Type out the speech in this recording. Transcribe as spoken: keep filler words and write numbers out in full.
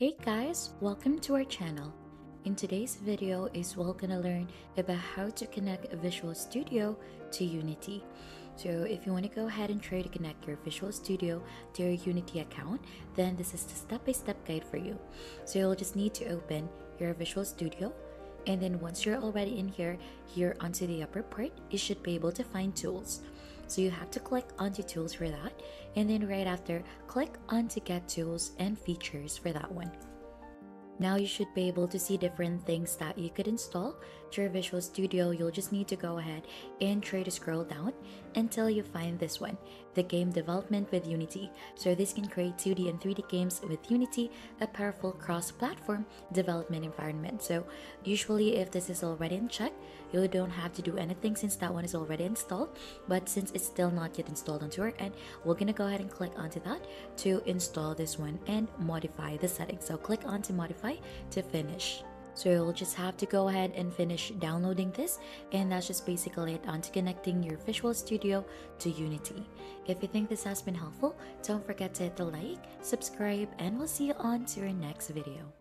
Hey guys, welcome to our channel. In today's video is we're gonna learn about how to connect Visual Studio to Unity. So if you want to go ahead and try to connect your Visual Studio to your Unity account, then this is the step-by-step guide for you. So you'll just need to open your Visual Studio, and then once you're already in here, here onto the upper part, you should be able to find tools. So you have to click onto tools for that, and then right after, click on to get tools and features for that one. Now you should be able to see different things that you could install to your Visual Studio. You'll just need to go ahead and try to scroll down until you find this one, the game development with Unity. So this can create two D and three D games with Unity, a powerful cross-platform development environment. So usually if this is already in check, you don't have to do anything since that one is already installed. But since it's still not yet installed onto our end, we're gonna go ahead and click onto that to install this one and modify the settings. So click on to modify to finish. So you'll just have to go ahead and finish downloading this, and that's just basically it on to connecting your Visual Studio to Unity. If you think this has been helpful, don't forget to hit the like, subscribe, and we'll see you on to your next video.